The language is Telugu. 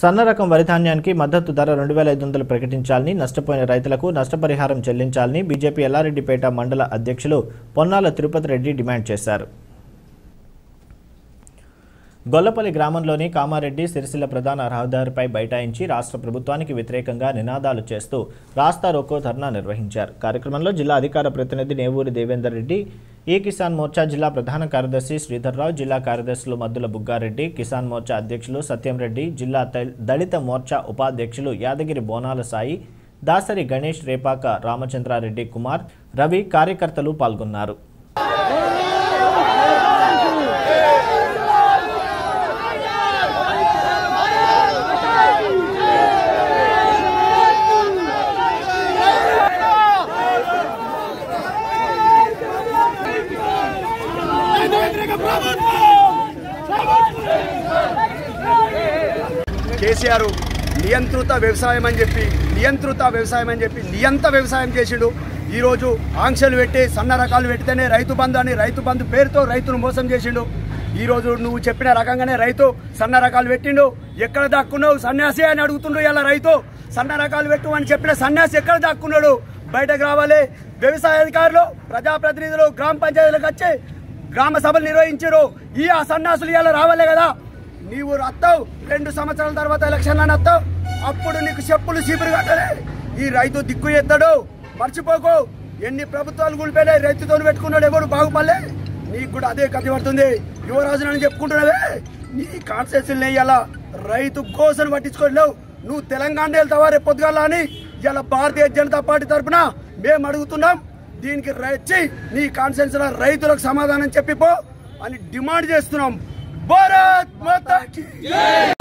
సన్న రకం వరి ధాన్యానికి మద్దతు ధర 2500 ప్రకటించాలని నష్టపోయిన రైతులకు నష్టపరిహారం చెల్లించాలని బీజేపీ ఎల్లారెడ్డిపేట మండల అధ్యక్షులు పొన్నాల తిరుపతి రెడ్డి డిమాండ్ చేశారు। గొల్లపల్లి గ్రామంలోని కామారెడ్డి సిరిసిల్ల ప్రధాన రహదారిపై బైఠాయించి రాష్ట్ర ప్రభుత్వానికి వ్యతిరేకంగా నినాదాలు చేస్తూ రాస్తా రోకో ధర్నా నిర్వహించారు। కార్యక్రమంలో జిల్లా అధికార ప్రతినిధి నేవూరి దేవేందర్ రెడ్డి, ఈ కిసాన్ మోర్చా జిల్లా ప్రధాన కార్యదర్శి శ్రీధర్రావు, జిల్లా కార్యదర్శులు మద్దుల బుగ్గారెడ్డి, కిసాన్ మోర్చా అధ్యక్షులు సత్యంరెడ్డి, జిల్లా దళిత మోర్చా ఉపాధ్యక్షులు యాదగిరి బోనాల సాయి, దాసరి గణేష్, రేపాక రామచంద్రారెడ్డి, కుమార్, రవి కార్యకర్తలు పాల్గొన్నారు। కేసీఆర్ నియంత్రిత వ్యవసాయమని చెప్పి నియంత వ్యవసాయం చేసిండు। ఈరోజు ఆంక్షలు పెట్టి సన్న రకాలు పెడితేనే రైతు బంధు అని రైతు బంధు పేరుతో రైతును మోసం చేసిండు। ఈరోజు నువ్వు చెప్పిన రకంగానే రైతు సన్న రకాలు పెట్టిండు। ఎక్కడ దాక్కున్నావు సన్యాసి అని అడుగుతుండ్రు ఇలా రైతు। సన్న రకాలు పెట్టు అని చెప్పిన సన్యాసి ఎక్కడ దాక్కున్నాడు? బయటకు రావాలి। వ్యవసాయ అధికారులు, ప్రజాప్రతినిధులు గ్రామ పంచాయతీలకు వచ్చి గ్రామ సభలు నిర్వహించారు। ఈ ఆ సన్యాసులు ఇలా రావాలే కదా। నీవు రత్తావు 2 సంవత్సరాల తర్వాత ఎలక్షన్లను వస్తావు, అప్పుడు నీకు చెప్పులు చీపురు కట్టలే। ఈ రైతు దిక్కు ఎత్తడు, మర్చిపోకు। ఎన్ని ప్రభుత్వాలు కూలిపోయినాయి, రైతుతో పెట్టుకున్నాడు ఎవడు బాగుపడలే। నీకు కూడా అదే కథ పడుతుంది, యువరాజును అని చెప్పుకుంటున్నావే। నీ కాన్సెషన్లు ఇలా రైతు కోసం పట్టించుకోలేవు। నువ్వు తెలంగాణ వెళ్తావా రేపు పొద్దుగాల అని ఇలా భారతీయ జనతా పార్టీ తరఫున మేము అడుగుతున్నాం। దీనికి రెచ్చి నీ కాన్సెన్స్ రైతులకు సమాధానం చెప్పిపో అని డిమాండ్ చేస్తున్నాం। भारत माता की जय।